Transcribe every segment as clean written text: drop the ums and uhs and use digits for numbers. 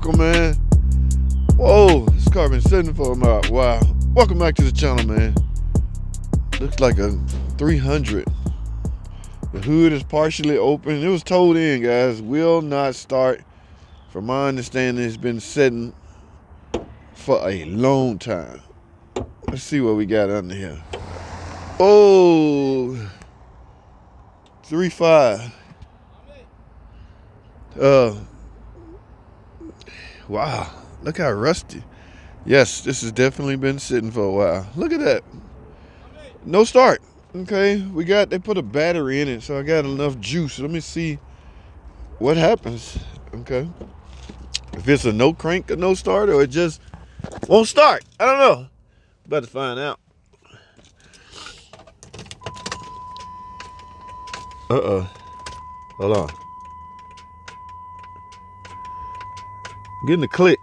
uncle, man. Whoa, this car been sitting for a while. Wow. Welcome back to the channel, man. Looks like a 300. The hood is partially open. It was towed in, guys. Will not start. From my understanding, it's been sitting for a long time. Let's see what we got under here. Oh, 3.5. Wow, look how rusty. Yes, this has definitely been sitting for a while. Look at that. No start. Okay, we got, they put a battery in it, so I got enough juice. Let me see what happens. Okay, if it's a no crank or no start, or it just won't start, I don't know. About to find out. Uh-oh, hold on. I'm getting a click.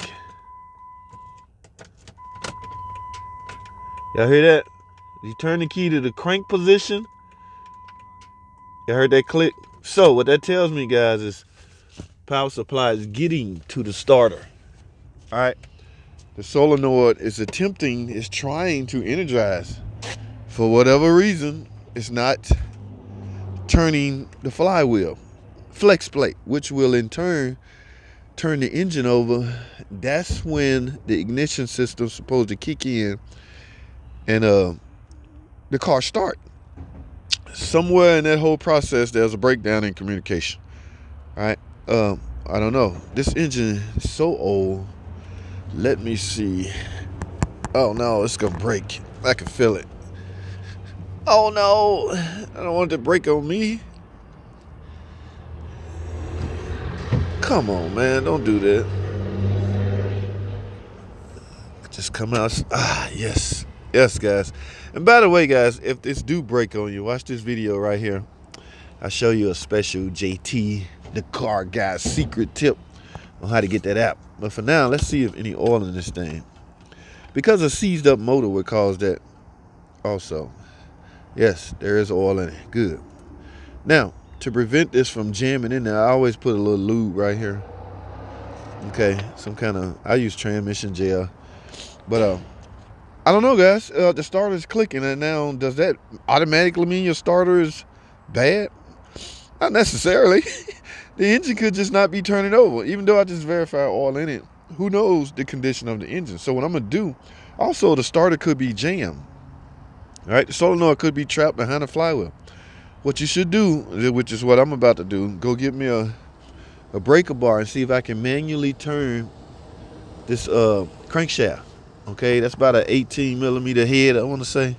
Y'all hear that? You turn the key to the crank position. Y'all heard that click? So what that tells me, guys, is power supply is getting to the starter. All right, the solenoid is attempting, is trying to energize. For whatever reason, it's not turning the flywheel, flex plate, which will in turn turn the engine over. That's when the ignition system's supposed to kick in and the car start. Somewhere in that whole process, there's a breakdown in communication. All right, I don't know. This engine is so old. Let me see. Oh no, it's gonna break. I can feel it. Oh no, I don't want it to break on me. Come on, man, don't do that. Just come out. Ah, yes. Yes, guys. And by the way, guys, if this do break on you, watch this video right here. I'll show you a special JT the Car Guy secret tip on how to get that out. But for now, let's see if any oil in this thing. Because a seized up motor would cause that also. Yes, there is oil in it. Good. Now, to prevent this from jamming in there, I always put a little lube right here. Okay, some kind of, I use transmission gel. But I don't know, guys. The starter is clicking, and now does that automatically mean your starter is bad? Not necessarily. The engine could just not be turning over, even though I just verified oil in it. Who knows the condition of the engine? So what I'm gonna do, also the starter could be jammed. All right, the solenoid could be trapped behind the flywheel. What you should do, which is what I'm about to do, go get me a breaker bar and see if I can manually turn this crankshaft. Okay, that's about an 18 millimeter head, I want to say.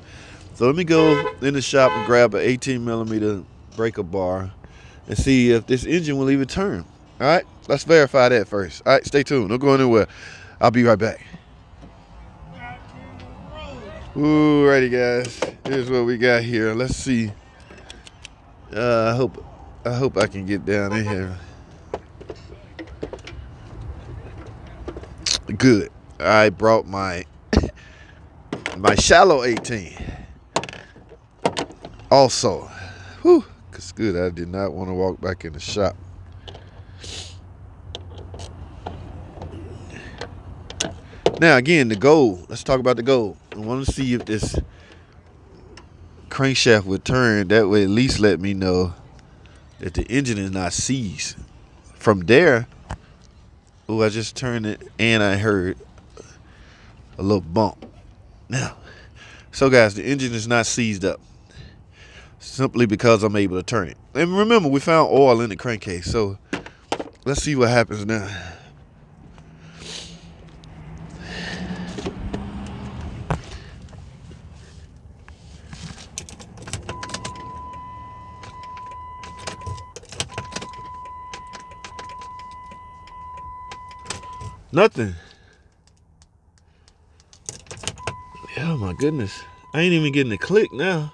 So let me go in the shop and grab an 18 millimeter breaker bar and see if this engine will even turn. All right, let's verify that first. All right, stay tuned. Don't go anywhere. I'll be right back. Alrighty, guys, here's what we got here. Let's see. I hope I can get down in here. Good. I brought my shallow 18. Also, whew, it's good. I did not want to walk back in the shop. Now again, the goal. Let's talk about the goal. I want to see if this crankshaft would turn. That way, at least let me know that the engine is not seized. From there, oh, I just turned it and I heard a little bump. Now, so guys, the engine is not seized up simply because I'm able to turn it. And remember, we found oil in the crankcase, so let's see what happens now. Nothing. Oh my goodness. I ain't even getting a click now.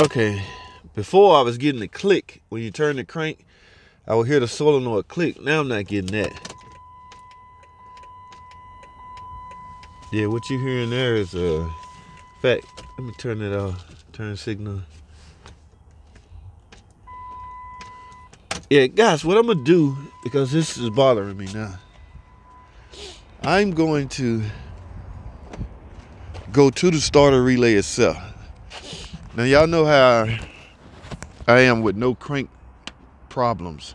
Okay, before I was getting the click. When you turn the crank, I would hear the solenoid click. Now I'm not getting that. Yeah, what you hearing there is in fact, let me turn it off. Turn signal. Yeah, guys, what I'm going to do, because this is bothering me now, I'm going to go to the starter relay itself. Now, y'all know how I am with no crank problems.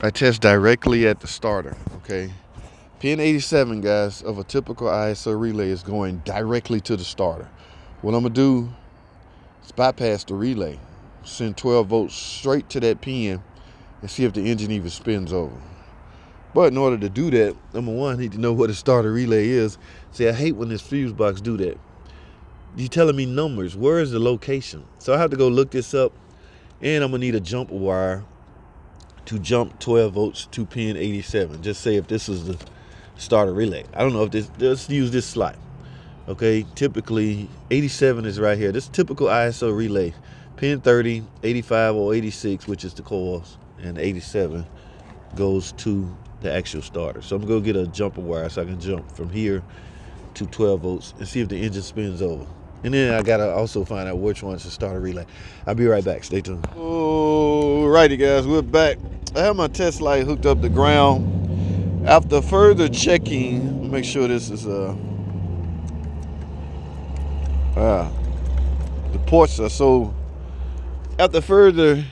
I test directly at the starter, okay? Pin 87, guys, of a typical ISO relay is going directly to the starter. What I'm going to do is bypass the relay, send 12 volts straight to that pin, and see if the engine even spins over. But in order to do that, number one, I need to know what a starter relay is. See, I hate when this fuse box do that. You're telling me numbers. Where is the location? So I have to go look this up, and I'm going to need a jump wire to jump 12 volts to pin 87. Just say if this is the starter relay. I don't know if this, let's use this slot. Okay, typically 87 is right here. This typical ISO relay, pin 30, 85 or 86, which is the coils, and 87 goes to the actual starter. So I'm gonna get a jumper wire so I can jump from here to 12 volts and see if the engine spins over. And then I gotta also find out which one's the starter relay. I'll be right back, stay tuned. Alrighty guys, we're back. I have my test light hooked up to ground. After further checking, make sure this is the ports are so, after further,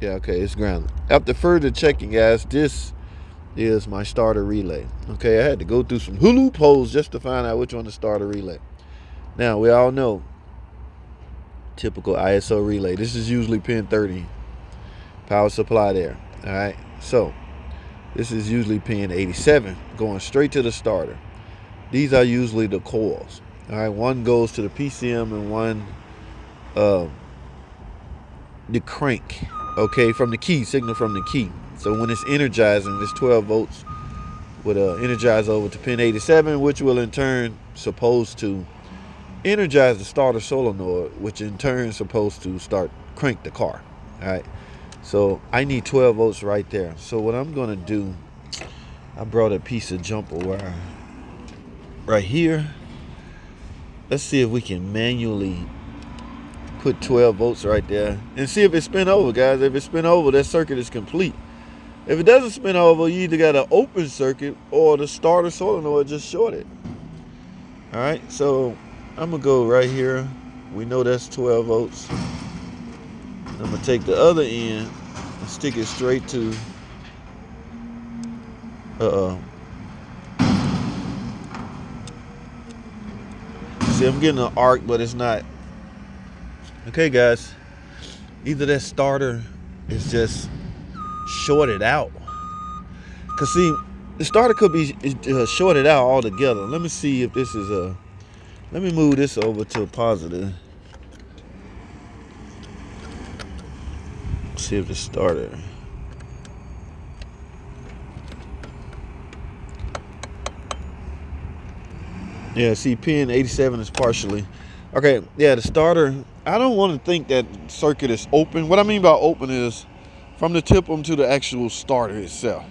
yeah, okay, it's grounded. After further checking, guys, this is my starter relay. Okay, I had to go through some loopholes just to find out which one to start a relay. Now, we all know, typical ISO relay. This is usually pin 30, power supply there, all right? So, this is usually pin 87, going straight to the starter. These are usually the coils, all right? One goes to the PCM and one, the crank. Okay, from the key, signal from the key. So when it's energizing, this 12 volts would energize over to pin 87, which will in turn supposed to energize the starter solenoid, which in turn is supposed to start crank the car. All right, so I need 12 volts right there. So what I'm gonna do, I brought a piece of jumper wire right here. Let's see if we can manually put 12 volts right there and see if it spin over, guys. If it spin over, that circuit is complete. If it doesn't spin over, you either got an open circuit or the starter solenoid just shorted. All right, so I'm gonna go right here. We know that's 12 volts. I'm gonna take the other end and stick it straight to, see, I'm getting an arc, but it's not. Okay guys, either that starter is just shorted out. Cause see, the starter could be shorted out altogether. Let me see if this is a, let me move this over to a positive. See if the starter. Yeah, see pin 87 is partially. Okay, yeah, the starter, I don't want to think that circuit is open. What I mean by open is from the tip-um to the actual starter itself.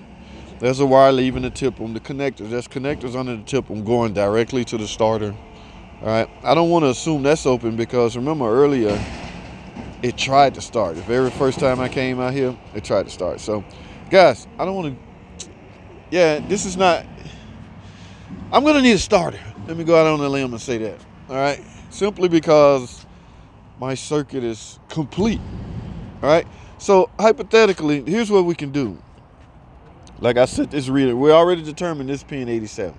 There's a wire leaving the tip-um, the connectors. There's connectors under the tip-um going directly to the starter. All right, I don't want to assume that's open because remember earlier, it tried to start. The very first time I came out here, it tried to start. So, guys, I don't want to, yeah, this is not, I'm going to need a starter. Let me go out on a limb and say that, all right? Simply because my circuit is complete. All right, so hypothetically, here's what we can do. Like I set this relay, we already determined this pin 87.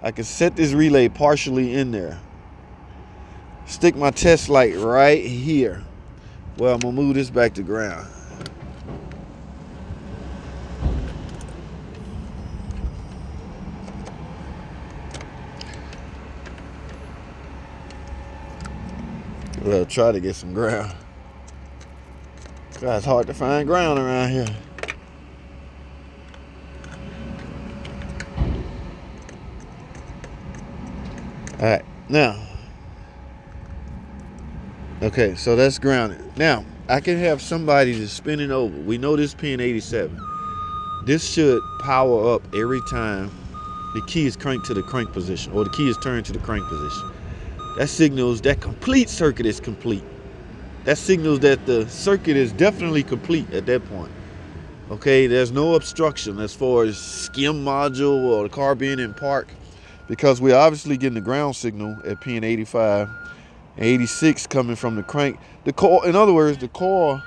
I can set this relay partially in there. Stick my test light right here. Well, I'm gonna move this back to ground. Well, try to get some ground. God, it's hard to find ground around here. All right, now. Okay, so that's grounded. Now, I can have somebody that's spinning over. We know this pin 87. This should power up every time the key is cranked to the crank position, or the key is turned to the crank position. That signals that complete circuit is complete. that signals that the circuit is definitely complete at that point. Okay, there's no obstruction as far as skim module or the car being in park, because we're obviously getting the ground signal at pin 85 and 86 coming from the crank. The car, in other words, the car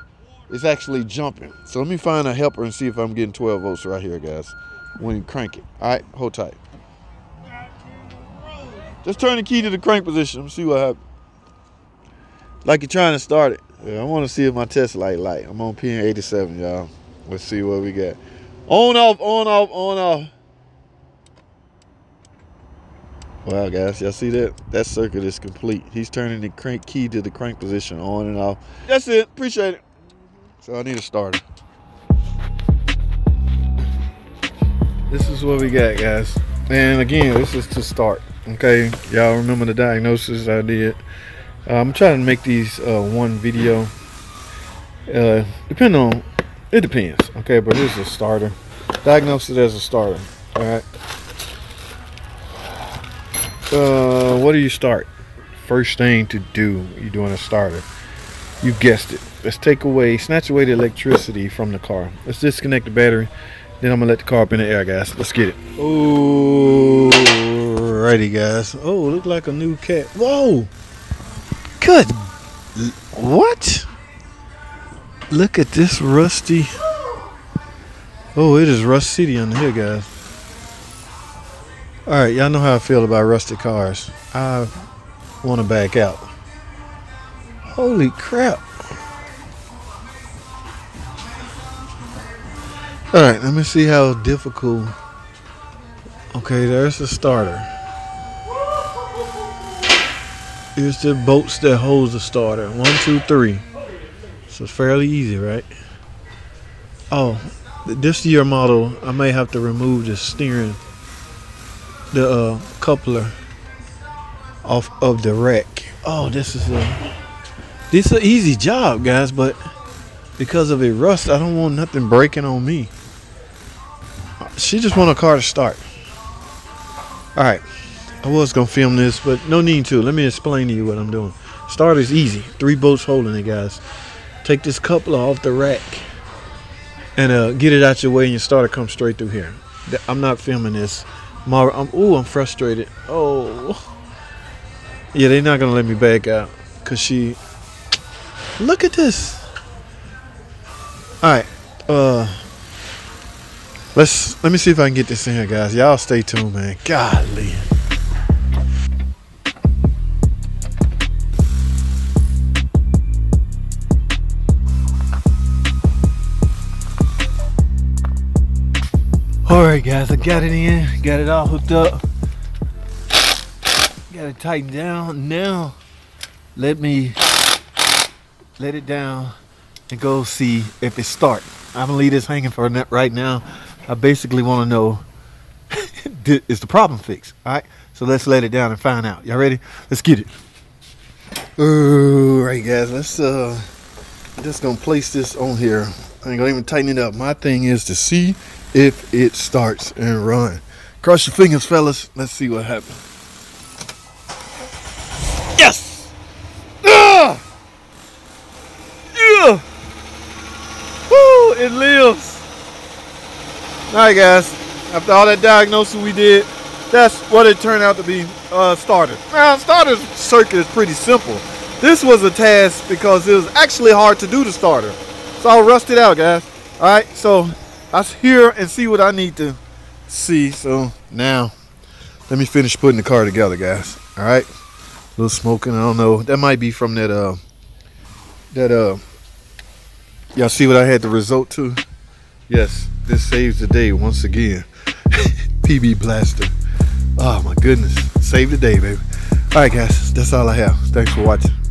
is actually jumping. So let me find a helper and see if I'm getting 12 volts right here, guys, when you crank it. All right, hold tight. Just turn the key to the crank position and see what happens. Like you're trying to start it. Yeah, I want to see if my test light light. I'm on pin 87, y'all. Let's see what we got. On, off, on, off, on, off. Wow, guys, y'all see that? That circuit is complete. He's turning the crank key to the crank position on and off. That's it. Appreciate it. So I need a starter. This is what we got, guys. And again, this is to start. Okay, y'all remember the diagnosis I did. I'm trying to make these one video. It depends, okay, but this is a starter. Diagnose it as a starter, all right? What do you start? First thing to do, you're doing a starter. You guessed it. Let's take away, snatch away the electricity from the car. Let's disconnect the battery, then I'm gonna let the car up in the air, guys. Let's get it. Alrighty, guys. Oh, look like a new cat. Whoa! Good. What? Look at this rusty. Oh, it is rust city under here, guys. All right, y'all know how I feel about rusted cars. I want to back out. Holy crap. All right, let me see how difficult. Okay, there's the starter. Here's the bolts that holds the starter. 1, 2, 3. So it's fairly easy, right? Oh, this year model, I may have to remove the steering, the coupler off of the rack. Oh, this is an easy job, guys, but because of a rust, I don't want nothing breaking on me. She just want a car to start. All right. I was gonna film this, but no need to. Let me explain to you what I'm doing. Starter is easy. 3 bolts holding it, guys. Take this coupler off the rack and get it out your way, and your starter comes straight through here. I'm not filming this. I'm frustrated. Oh, yeah, they're not gonna let me back out because she. Look at this. All right, let me see if I can get this in here, guys. Y'all stay tuned, man. Golly. Alright, guys, I got it in, got it all hooked up, got it tightened down. Now let me let it down and go see if it starts. I'm gonna leave this hanging for right now. I basically want to know is the problem fixed. Alright, so let's let it down and find out. Y'all ready? Let's get it. Alright, guys, let's just gonna place this on here. I ain't gonna even tighten it up. My thing is to see if it starts and run. Cross your fingers, fellas. Let's see what happens. Yes! Ah! Yeah! Woo! It lives. All right, guys. After all that diagnosis we did, that's what it turned out to be. Starter. Now, starter's circuit is pretty simple. This was a task because it was actually hard to do the starter. So I'll rust it out, guys. All right, so I hear and see what I need to see. So now let me finish putting the car together, guys. All right, a little smoking, I don't know. That might be from that y'all see what I had the result to? Yes, this saves the day once again. PB Blaster. Oh my goodness, save the day, baby. All right, guys, that's all I have. Thanks for watching.